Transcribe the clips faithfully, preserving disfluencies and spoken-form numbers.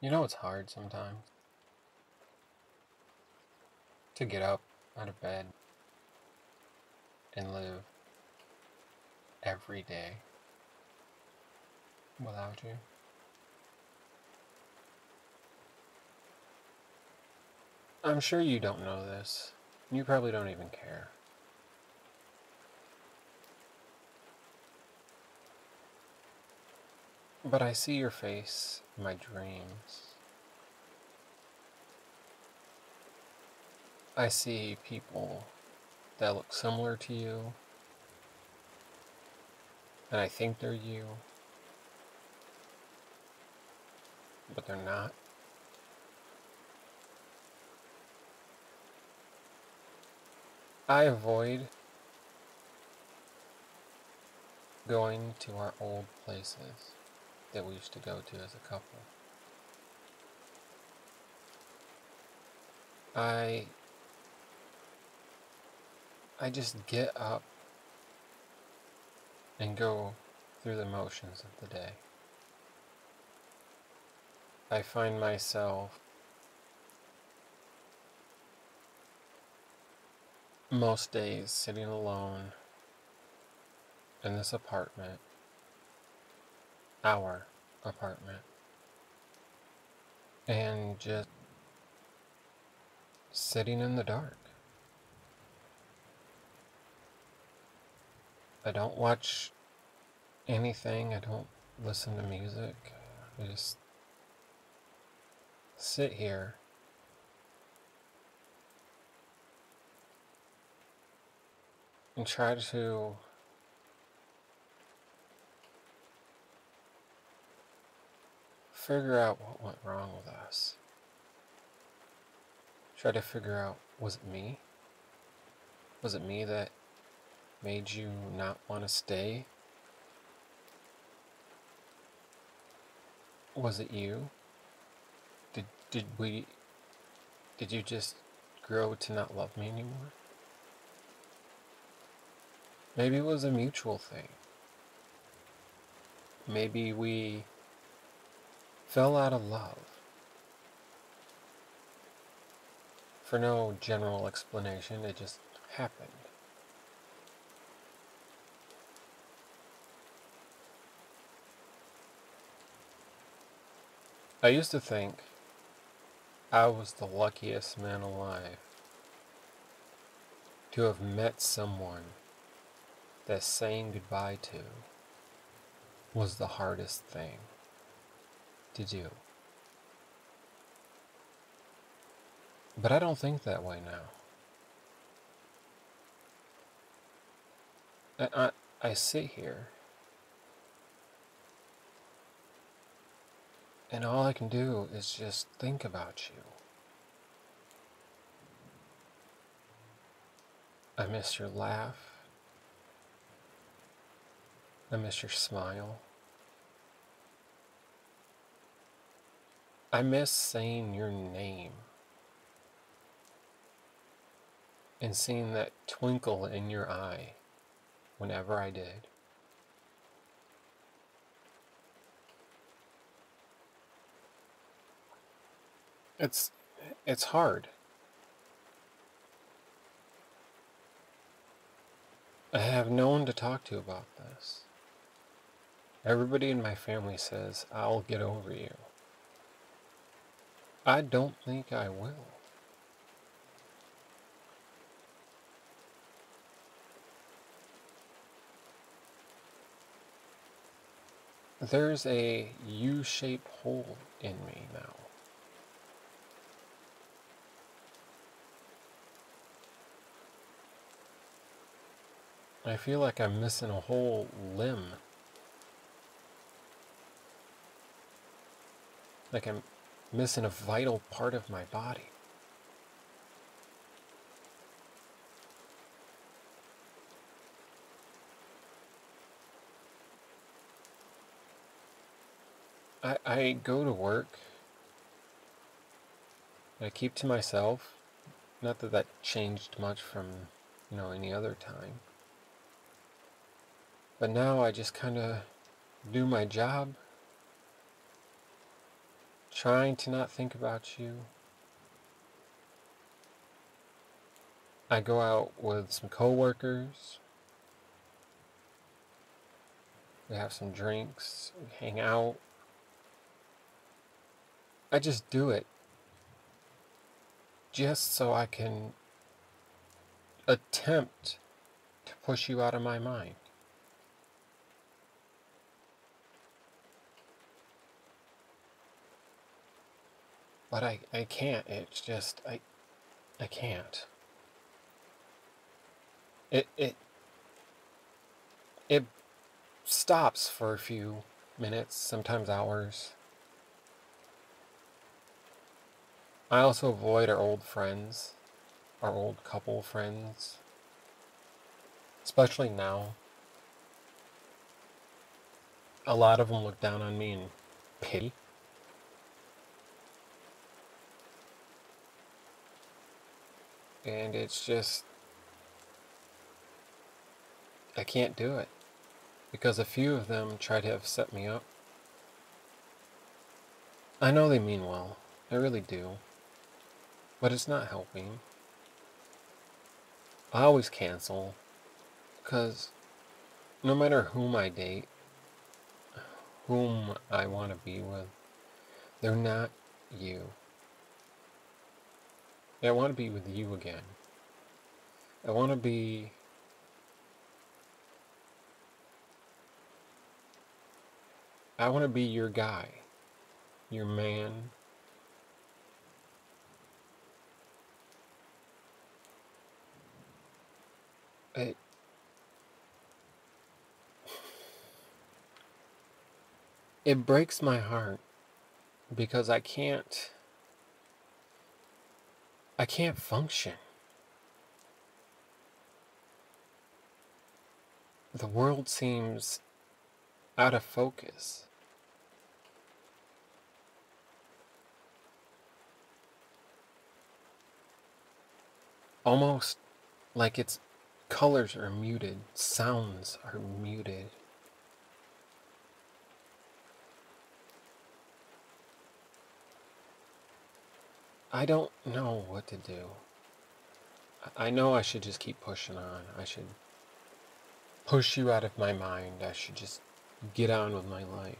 You know, it's hard sometimes to get up out of bed and live every day without you. I'm sure you don't know this. You probably don't even care. But I see your face in my dreams. I see people that look similar to you, and I think they're you, but they're not. I avoid going to our old places that we used to go to as a couple. I I just get up and go through the motions of the day. I find myself most days sitting alone in this apartment, our apartment, and just sitting in the dark. I don't watch anything, I don't listen to music, I just sit here and try to figure out what went wrong with us. Try to figure out, was it me? Was it me that made you not want to stay? Was it you? Did, did we, did you just grow to not love me anymore? Maybe it was a mutual thing. Maybe we fell out of love for no general explanation, it just happened. I used to think I was the luckiest man alive to have met someone that saying goodbye to was the hardest thing to do. But I don't think that way now. I, I, I sit here, and all I can do is just think about you. I miss your laugh. I miss your smile. I miss saying your name and seeing that twinkle in your eye whenever I did. It's it's hard. I have no one to talk to about this. Everybody in my family says, I'll get over you. I don't think I will. There's a U-shaped hole in me now. I feel like I'm missing a whole limb. Like I'm missing a vital part of my body. I, I go to work. I keep to myself. Not that that changed much from, you know, any other time. But now I just kind of do my job. trying to not think about you. I go out with some coworkers. We have some drinks, we hang out. I just do it. Just so I can attempt to push you out of my mind. But I, I can't, it's just, I, I can't. It, it, it stops for a few minutes, sometimes hours. I also avoid our old friends, our old couple friends, especially now. A lot of them look down on me in pity. And it's just, I can't do it, because a few of them try to upset me up. I know they mean well, I really do, but it's not helping. I always cancel, because no matter whom I date, whom I want to be with, they're not you. I want to be with you again. I want to be I want to be your guy, your man. It, it breaks my heart because I can't I can't function. The world seems out of focus. Almost like its colors are muted, sounds are muted. I don't know what to do. I know I should just keep pushing on. I should push you out of my mind. I should just get on with my life.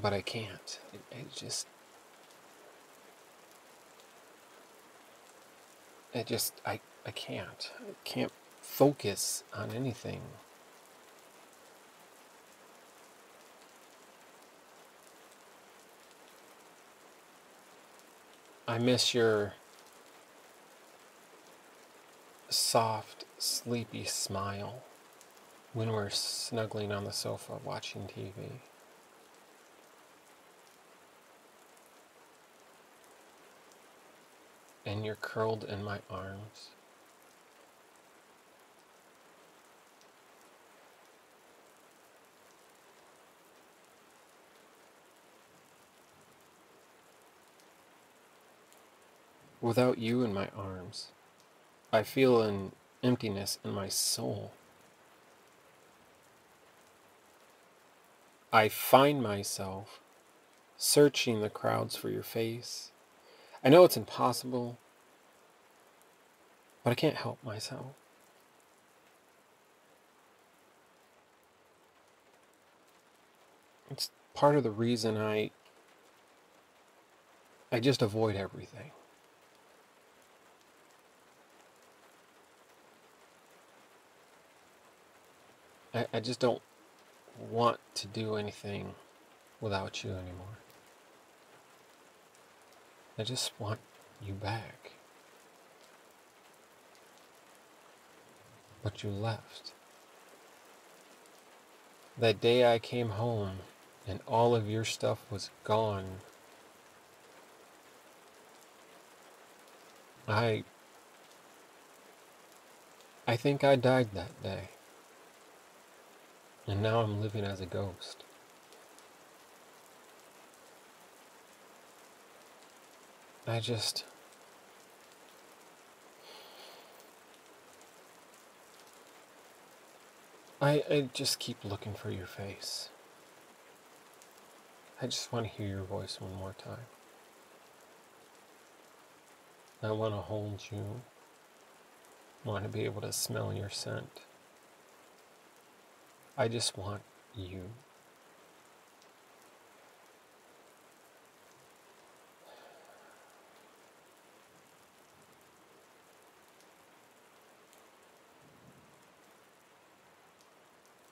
But I can't. It, it just... It just... I, I can't. I can't focus on anything. I miss your soft, sleepy smile when we're snuggling on the sofa watching T V. And you're curled in my arms. Without you in my arms, I feel an emptiness in my soul. I find myself searching the crowds for your face. I know it's impossible, but I can't help myself. It's part of the reason I, I just avoid everything. I, I just don't want to do anything without you anymore. I just want you back. But you left. That day I came home and all of your stuff was gone. I... I think I died that day. And now I'm living as a ghost. I just... I, I just keep looking for your face. I just want to hear your voice one more time. I want to hold you. I want to be able to smell your scent. I just want you.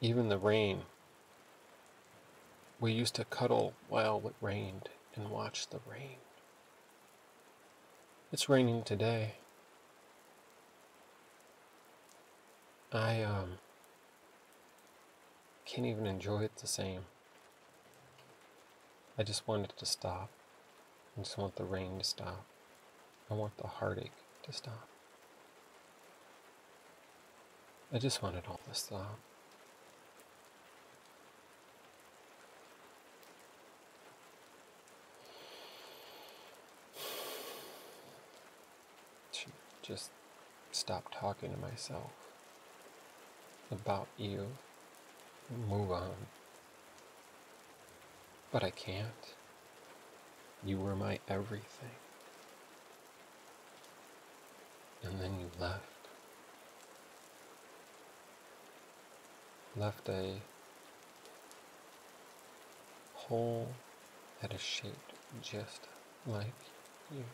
Even the rain. We used to cuddle while it rained and watch the rain. It's raining today. I um, can't even enjoy it the same. I just want it to stop. I just want the rain to stop. I want the heartache to stop. I just want it all to stop. Just stop talking to myself about you and move on. But I can't. You were my everything. And then you left. Left a hole that is shaped just like you.